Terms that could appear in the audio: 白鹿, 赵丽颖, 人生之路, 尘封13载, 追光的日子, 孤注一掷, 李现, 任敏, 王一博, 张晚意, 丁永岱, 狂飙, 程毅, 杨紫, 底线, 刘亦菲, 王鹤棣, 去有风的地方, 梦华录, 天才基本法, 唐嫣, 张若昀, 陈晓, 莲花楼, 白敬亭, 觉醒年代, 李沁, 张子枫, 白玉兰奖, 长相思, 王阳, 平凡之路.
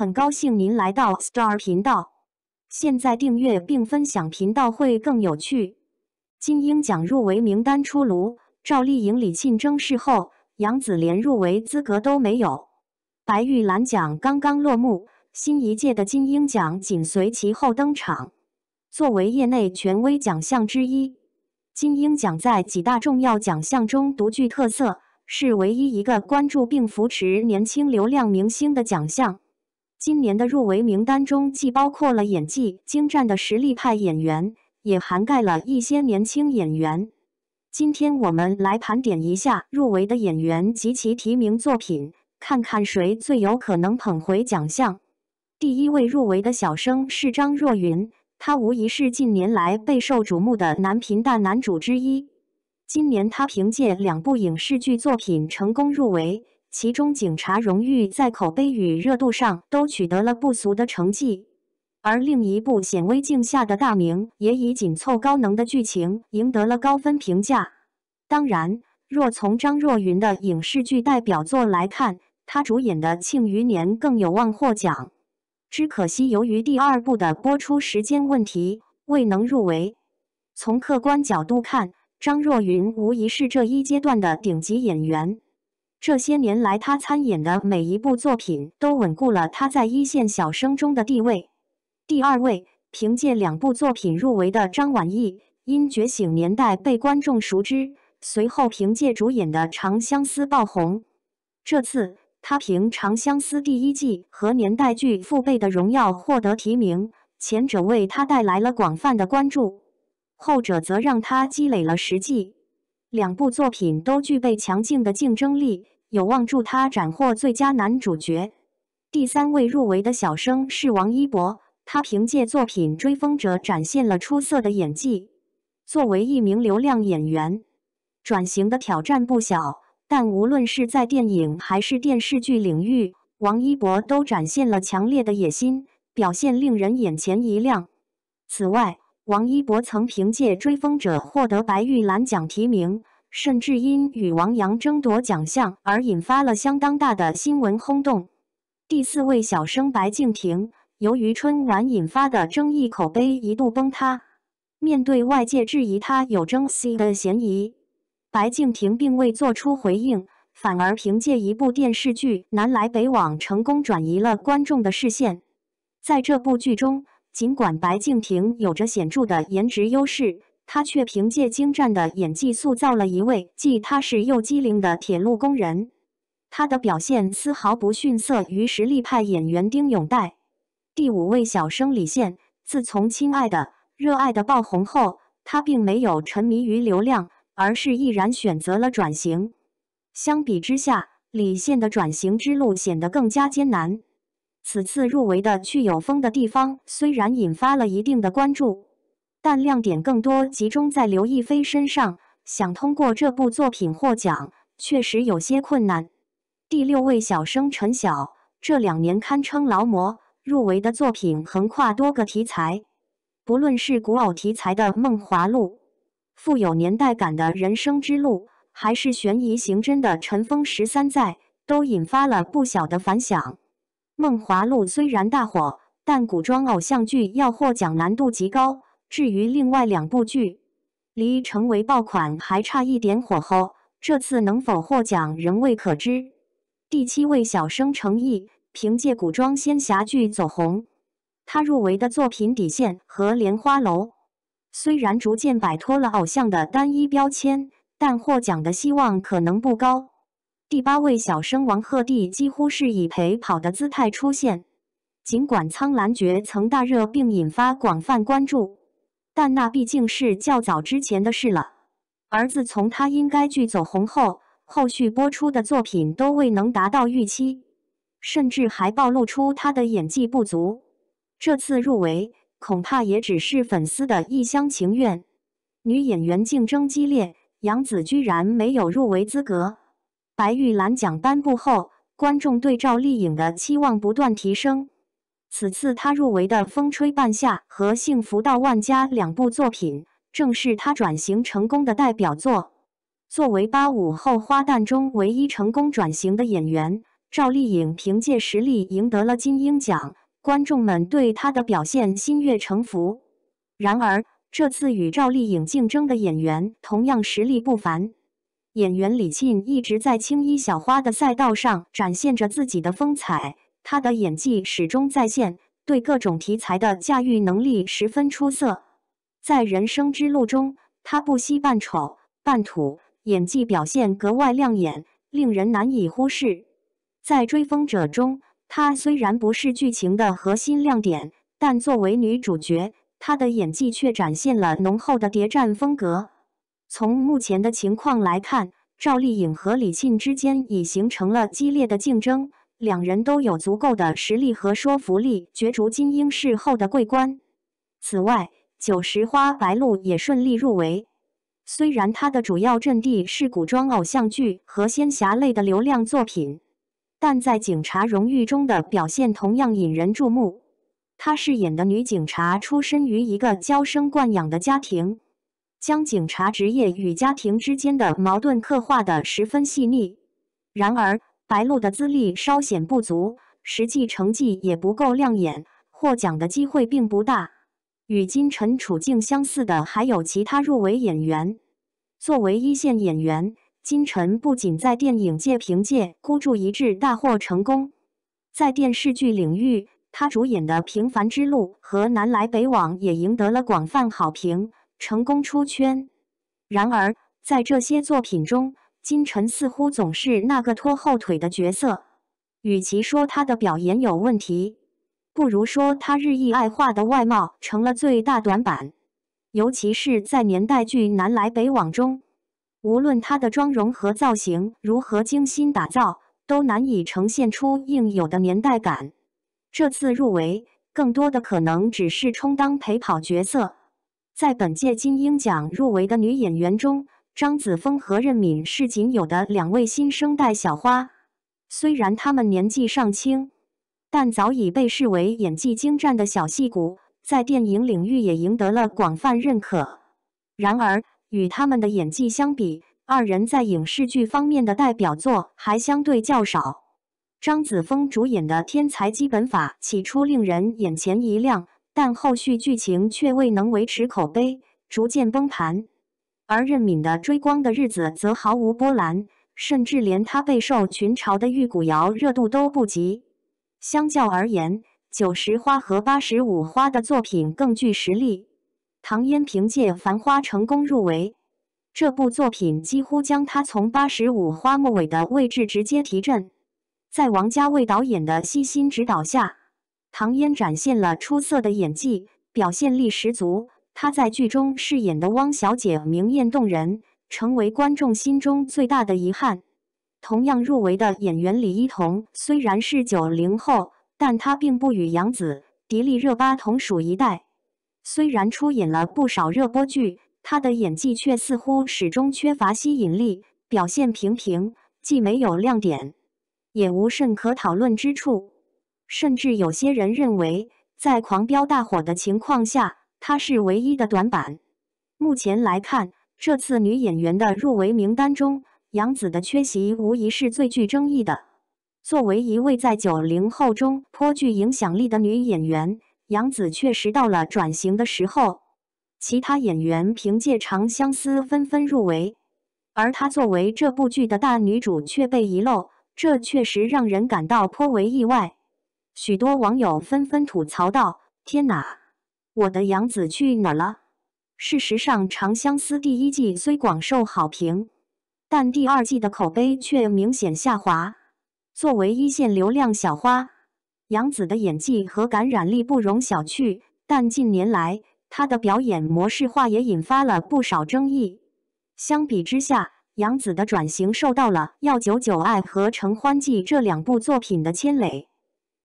很高兴您来到 Star 频道，现在订阅并分享频道会更有趣。金鹰奖入围名单出炉，赵丽颖、李沁争世后，杨紫连入围资格都没有。白玉兰奖刚刚落幕，新一届的金鹰奖紧随其后登场。作为业内权威奖项之一，金鹰奖在几大重要奖项中独具特色。 是唯一一个关注并扶持年轻流量明星的奖项。今年的入围名单中，既包括了演技精湛的实力派演员，也涵盖了一些年轻演员。今天我们来盘点一下入围的演员及其提名作品，看看谁最有可能捧回奖项。第一位入围的小生是张若昀，他无疑是近年来备受瞩目的男频大男主之一。 今年，他凭借2部影视剧作品成功入围，其中《警察荣誉》在口碑与热度上都取得了不俗的成绩，而另一部显微镜下的大明也以紧凑高能的剧情赢得了高分评价。当然，若从张若昀的影视剧代表作来看，他主演的《庆余年》更有望获奖，只可惜由于第2部的播出时间问题，未能入围。从客观角度看， 张若昀无疑是这一阶段的顶级演员。这些年来，他参演的每一部作品都稳固了他在一线小生中的地位。第二位，凭借2部作品入围的张晚意，因《觉醒年代》被观众熟知，随后凭借主演的《长相思》爆红。这次，他凭《长相思》第1季和年代剧父辈的荣耀获得提名，前者为他带来了广泛的关注。 后者则让他积累了实际，2部作品都具备强劲的竞争力，有望助他斩获最佳男主角。第三位入围的小生是王一博，他凭借作品《追风者》展现了出色的演技。作为一名流量演员，转型的挑战不小，但无论是在电影还是电视剧领域，王一博都展现了强烈的野心，表现令人眼前一亮。此外， 王一博曾凭借《追风者》获得白玉兰奖提名，甚至因与王阳争夺奖项而引发了相当大的新闻轰动。第四位小生白敬亭，由于春晚引发的争议，口碑一度崩塌。面对外界质疑他有争 C 的嫌疑，白敬亭并未做出回应，反而凭借一部电视剧《南来北往》成功转移了观众的视线。在这部剧中， 尽管白敬亭有着显著的颜值优势，他却凭借精湛的演技塑造了一位既踏实又机灵的铁路工人。他的表现丝毫不逊色于实力派演员丁永岱。第5位小生李现，自从《亲爱的，热爱的》爆红后，他并没有沉迷于流量，而是毅然选择了转型。相比之下，李现的转型之路显得更加艰难。 此次入围的《去有风的地方》虽然引发了一定的关注，但亮点更多集中在刘亦菲身上。想通过这部作品获奖，确实有些困难。第6位小生陈晓，这2年堪称劳模，入围的作品横跨多个题材，不论是古偶题材的《梦华录》，富有年代感的《人生之路》，还是悬疑刑侦的《尘封13载》，都引发了不小的反响。 《梦华录》虽然大火，但古装偶像剧要获奖难度极高。至于另外2部剧，离成为爆款还差一点火候，这次能否获奖仍未可知。第7位小生程毅凭借古装仙侠剧走红，他入围的作品《底线》和《莲花楼》，虽然逐渐摆脱了偶像的单一标签，但获奖的希望可能不高。 第8位小生王鹤棣几乎是以陪跑的姿态出现。尽管《苍兰诀》曾大热并引发广泛关注，但那毕竟是较早之前的事了。而自从他因该剧走红后，后续播出的作品都未能达到预期，甚至还暴露出他的演技不足。这次入围恐怕也只是粉丝的一厢情愿。女演员竞争激烈，杨紫居然没有入围资格。 白玉兰奖颁布后，观众对赵丽颖的期望不断提升。此次她入围的《风吹半夏》和《幸福到万家》2部作品，正是她转型成功的代表作。作为85后花旦中唯一成功转型的演员，赵丽颖凭借实力赢得了金鹰奖，观众们对她的表现心悦诚服。然而，这次与赵丽颖竞争的演员同样实力不凡。演员李沁一直在青衣小花的赛道上展现着自己的风采，她的演技始终在线，对各种题材的驾驭能力十分出色。在人生之路中，她不惜扮丑、扮土，演技表现格外亮眼，令人难以忽视。 在《追风者》中，她虽然不是剧情的核心亮点，但作为女主角，她的演技却展现了浓厚的谍战风格。从目前的情况来看，赵丽颖和李沁之间已形成了激烈的竞争，两人都有足够的实力和说服力角逐金鹰视后的桂冠。此外，九十花白鹿也顺利入围。 虽然她的主要阵地是古装偶像剧和仙侠类的流量作品，但在警察荣誉中的表现同样引人注目。她饰演的女警察出身于一个娇生惯养的家庭，将警察职业与家庭之间的矛盾刻画得十分细腻。然而，白鹿的资历稍显不足，实际成绩也不够亮眼，获奖的机会并不大。 与金晨处境相似的还有其他入围演员。作为一线演员，金晨不仅在电影界凭借《孤注一掷》大获成功，在电视剧领域，她主演的《平凡之路》和《南来北往》也赢得了广泛好评，成功出圈。然而，在这些作品中，金晨似乎总是那个拖后腿的角色。与其说她的表演有问题， 不如说，她日益爱化的外貌成了最大短板，尤其是在年代剧《南来北往》中，无论她的妆容和造型如何精心打造，都难以呈现出应有的年代感。这次入围，更多的可能只是充当陪跑角色。在本届金鹰奖入围的女演员中，张子枫和任敏是仅有的两位新生代小花，虽然她们年纪尚轻， 但早已被视为演技精湛的小戏骨，在电影领域也赢得了广泛认可。然而，与他们的演技相比，二人在影视剧方面的代表作还相对较少。张子枫主演的《天才基本法》起初令人眼前一亮，但后续剧情却未能维持口碑，逐渐崩盘；而任敏的《追光的日子》则毫无波澜，甚至连她备受群嘲的《玉骨遥》热度都不及。 相较而言，九十花和八十五花的作品更具实力。唐嫣凭借《繁花》成功入围，这部作品几乎将她从八十五花末尾的位置直接提振。在王家卫导演的悉心指导下，唐嫣展现了出色的演技，表现力十足。她在剧中饰演的汪小姐明艳动人，成为观众心中最大的遗憾。 同样入围的演员李一桐虽然是90后，但她并不与杨紫、迪丽热巴同属一代。虽然出演了不少热播剧，她的演技却似乎始终缺乏吸引力，表现平平，既没有亮点，也无甚可讨论之处。甚至有些人认为，在狂飙大火的情况下，她是唯一的短板。目前来看，这次女演员的入围名单中， 杨紫的缺席无疑是最具争议的。作为一位在90后中颇具影响力的女演员，杨紫确实到了转型的时候。其他演员凭借《长相思》纷纷入围，而她作为这部剧的大女主却被遗漏，这确实让人感到颇为意外。许多网友纷纷吐槽道：“天哪，我的杨紫去哪了？”事实上，《长相思》第一季虽广受好评， 但第二季的口碑却明显下滑。作为一线流量小花，杨紫的演技和感染力不容小觑，但近年来她的表演模式化也引发了不少争议。相比之下，杨紫的转型受到了《药九九爱》和《承欢记》这两部作品的牵累。